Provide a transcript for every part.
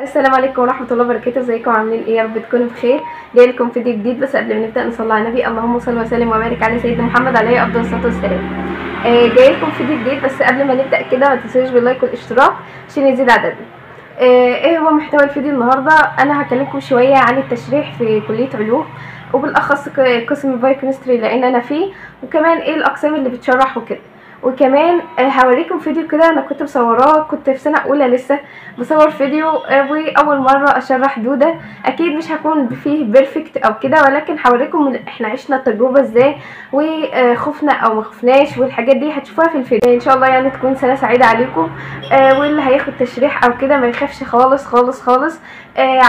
السلام عليكم ورحمه الله وبركاته. ازيكم عاملين ايه؟ يا رب تكونوا بخير. جاي لكم فيديو جديد، بس قبل ما نبدا نصلي على النبي. اللهم صل وسلم وبارك على سيدنا محمد عليه افضل الصلاه والسلام. جاي لكم فيديو جديد، بس قبل ما نبدا كده ما تنسوش باللايك والاشتراك عشان يزيد عددنا. ايه هو محتوى الفيديو النهارده؟ انا هكلمكم شويه عن التشريح في كليه علوم، وبالاخص قسم بايوكيميستري لان انا فيه، وكمان ايه الاقسام اللي بتشرح وكده. وكمان هوريكم فيديو كده انا كنت مصوراه، كنت في سنه اولى لسه بصور فيديو، واول مره اشرح دوده. اكيد مش هكون فيه بيرفكت او كده، ولكن هوريكم احنا عشنا التجربه ازاي وخفنا او ما خفناش، والحاجات دي هتشوفوها في الفيديو. ان شاء الله يعني تكون سنه سعيده عليكم، واللي هياخد تشريح او كده ما يخافش خالص خالص خالص،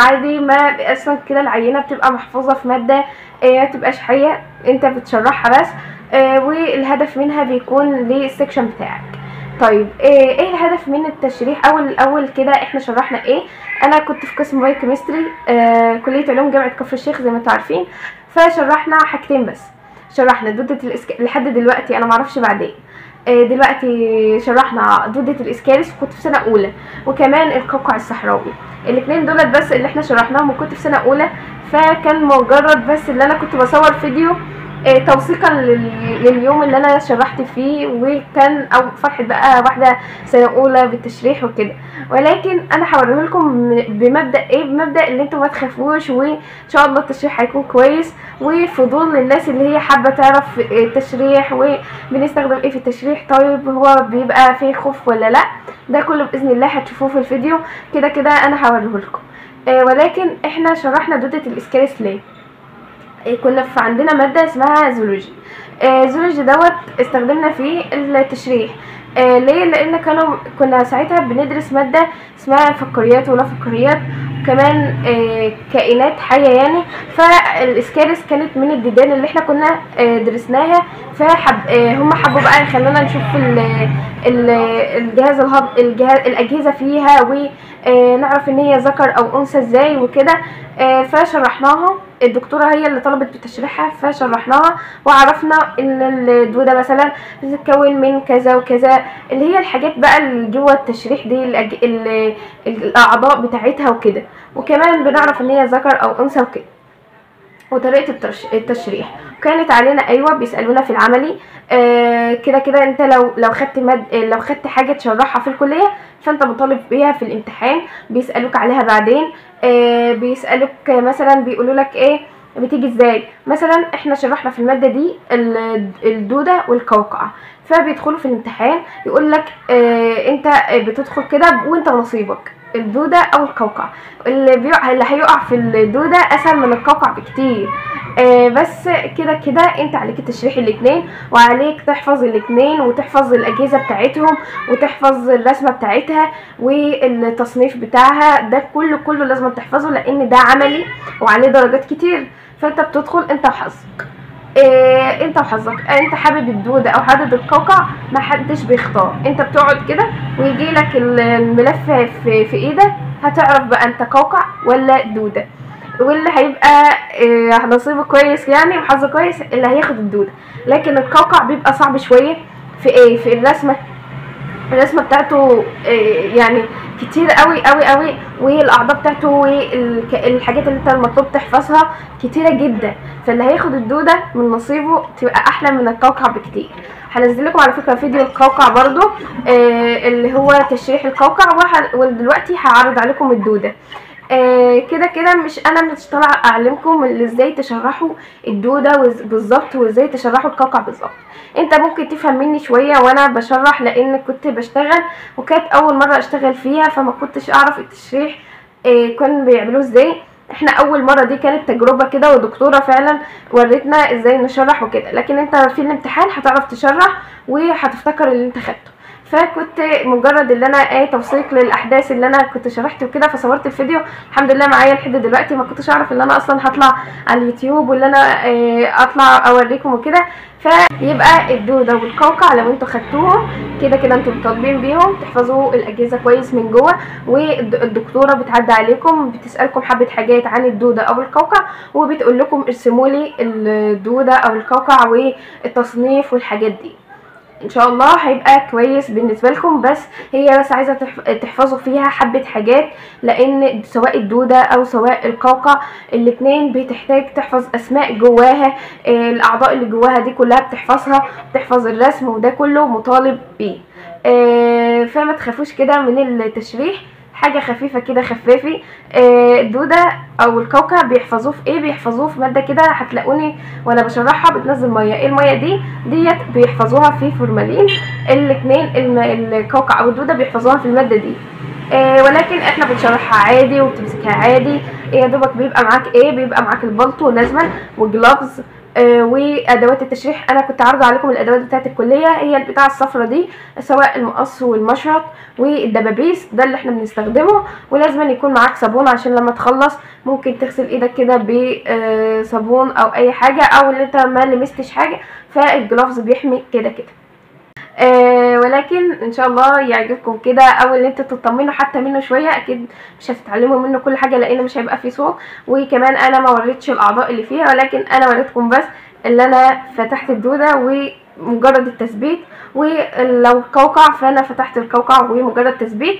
عادي. ما اصلا كده العينه بتبقى محفوظه في ماده، ما تبقاش حيه، انت بتشرحها بس، والهدف منها بيكون للسكشن بتاعك. طيب ايه الهدف من التشريح؟ الاول كده احنا شرحنا ايه. انا كنت في قسم بايوكيمستري كليه علوم جامعه كفر الشيخ زي ما انتوا عارفين، فشرحنا حاجتين بس. شرحنا دوده لحد دلوقتي انا معرفش بعدين. دلوقتي شرحنا دوده الاسكارس، كنت في سنه اولى، وكمان القوقع الصحراوي. الاثنين دولت بس اللي احنا شرحناهم، وكنت في سنه اولى، فكان مجرد بس اللي انا كنت بصور فيديو توثيقا لليوم اللي انا شرحت فيه، وكان او فرحة بقى واحده سنه اولى بالتشريح وكده. ولكن انا هوريهولكم بمبدا ايه، بمبدا اللي انتوا ما تخافوش، وان شاء الله التشريح هيكون كويس، وفضول للناس اللي هي حابه تعرف التشريح وبنستخدم ايه في التشريح. طيب هو بيبقى فيه خوف ولا لا؟ ده كله باذن الله هتشوفوه في الفيديو، كده كده انا هوريهولكم. ولكن احنا شرحنا دوده الاسكارس ليه. كنا في عندنا مادة اسمها زولوجي. زولوجي دوت استخدمنا فيه التشريح. ليه؟ لان كنا ساعتها بندرس مادة اسمها فقريات ولا فقريات، وكمان كائنات حية يعني. فالاسكارس كانت من الديدان اللي احنا كنا درسناها، فهم حبوا بقى يخلونا نشوف الجهاز الاجهزة فيها، ونعرف ان هي ذكر او انثى ازاي وكده. فشرحناها، الدكتوره هي اللي طلبت بتشريحها، فشرحناها وعرفنا ان الدوده مثلا بتتكون من كذا وكذا، اللي هي الحاجات بقى اللي جوه التشريح دي، الاعضاء بتاعتها وكده، وكمان بنعرف ان هي ذكر او انثى وكده، وطريقه التشريح. وكانت علينا ايوه بيسالونا في العملي. كده كده انت لو خدت لو خدت حاجه تشرحها في الكليه، فانت مطالب بيها في الامتحان، بيسالوك عليها بعدين. بيسالوك مثلا بيقولوا لك ايه بتيجي ازاي. مثلا احنا شرحنا في الماده دي الدوده والقوقعه، فبيدخلوا في الامتحان يقول لك انت بتدخل كده وانت نصيبك الدوده او القوقعه. اللي هيقع في الدوده اسهل من القوقع بكتير. بس كده كده انت عليك تشريح الاثنين، وعليك تحفظ الاثنين، وتحفظ الاجهزه بتاعتهم، وتحفظ الرسمه بتاعتها والتصنيف بتاعها. ده كله لازم تحفظه، لان ده عملي وعليه درجات كتير. فانت بتدخل انت وحظك، انت حابب الدوده او حابب القوقع، محدش بيختار. انت بتقعد كده ويجي لك الملف في ايدك، هتعرف بقى انت قوقع ولا دوده. واللي هيبقى نصيبه كويس يعني وحظه كويس اللي هياخد الدوده. لكن القوقع بيبقى صعب شويه في ايه، في الرسمه بتاعته يعني كتير قوي قوي قوي، والاعضاء بتاعته والحاجات اللي انت المطلوب تحفظها كتيره جدا. فاللي هياخد الدوده من نصيبه تبقى احلى من القوقع بكتير. هنزل لكم على فكره فيديو القوقع برضو، اللي هو تشريح القوقع، ودلوقتي هعرض عليكم الدوده. كده كده مش طالعه اعلمكم ازاي تشرحوا الدوده بالظبط، وازاي تشرحوا القوقع بالظبط. انت ممكن تفهم مني شويه وانا بشرح، لان كنت بشتغل وكانت اول مره اشتغل فيها، فما كنتش اعرف التشريح كان بيعملوه ازاي. احنا اول مره دي كانت تجربه كده، ودكتوره فعلا ورتنا ازاي نشرح وكده. لكن انت في الامتحان هتعرف تشرح وهتفتكر اللي انت خدته. فكنت مجرد اللي انا توثيق للاحداث اللي انا كنت شرحت وكده، فصورت الفيديو الحمد لله معايا لحد دلوقتي. ما كنتش اعرف ان انا اصلا هطلع على اليوتيوب، واللي انا اطلع اوريكم وكده. فيبقى الدوده والقوقع لو انتوا خدتوهم كده كده انتوا مطالبين بيهم تحفظوا الاجهزه كويس من جوه، والدكتوره بتعدي عليكم بتسالكم حبه حاجات عن الدوده او القوقع، وبتقول لكم ارسموا لي الدوده او القوقع والتصنيف والحاجات دي. ان شاء الله هيبقى كويس بالنسبه لكم. بس هي بس عايزه تحفظوا فيها حبه حاجات، لان سواء الدوده او سواء القوقع الاثنين بتحتاج تحفظ اسماء جواها، الاعضاء اللي جواها دي كلها بتحفظها، بتحفظ الرسم وده كله مطالب بيه. فما تخافوش كده من التشريح، حاجه خفيفه كده خفافي. الدوده او الكوكب بيحفظوه في ايه؟ بيحفظوه في ماده كده هتلاقوني وانا بشرحها بتنزل ميه، ايه الميه دي؟ ديت بيحفظوها في فورمالين. الاثنين الكوكب او الدوده بيحفظوها في الماده دي، ولكن احنا بنشرحها عادي وبتمسكها عادي. يا دوبك بيبقى معاك ايه؟ بيبقى معاك البلطو لازما وجلافز وادوات التشريح. انا كنت عارضه عليكم الادوات بتاعه الكليه، هي البتاعه الصفرة دي، سواء المقص والمشرط والدبابيس ده اللي احنا بنستخدمه. ولازم يكون معاك صابون عشان لما تخلص ممكن تغسل ايدك كده بصابون او اي حاجه، او اللي انت ما لمستش حاجه، فالجلافز بيحمي كده كده. ولكن ان شاء الله يعجبكم كده، او اللي انتوا تطمنوا حتى منه شويه. اكيد مش هتتعلموا منه كل حاجه لان مش هيبقى فيه صوت، وكمان انا ما وريتش الاعضاء اللي فيها، ولكن انا وريتكم بس اللي انا فتحت الدوده ومجرد التثبيت، ولو القوقع فانا فتحت القوقع ومجرد تثبيت.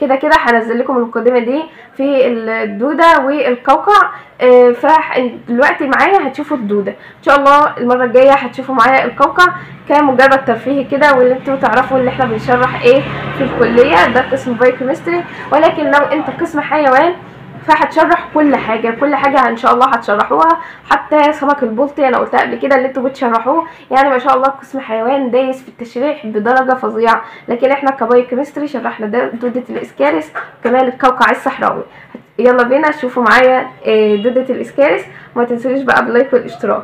كده كده هنزل لكم المقدمه دي في الدوده والقوقع. فدلوقتي معايا هتشوفوا الدوده، ان شاء الله المره الجايه هتشوفوا معايا القوقع كمجرد ترفيهي كده، واللي انتوا تعرفوا اللي احنا بنشرح ايه في الكليه. ده قسم بايوكيميستري، ولكن لو انت قسم حيوان فهتشرح كل حاجه، كل حاجه ان شاء الله هتشرحوها، حتى سمك البلطي انا قلتها قبل كده اللي انتوا بتشرحوه. يعني ما شاء الله قسم حيوان دايس في التشريح بدرجه فظيعه، لكن احنا كبايوكيمستري شرحنا دوده الاسكارس وكمان القوقع الصحراوي. يلا بينا شوفوا معايا دوده الاسكارس، وما تنسوش بقى باللايك والاشتراك.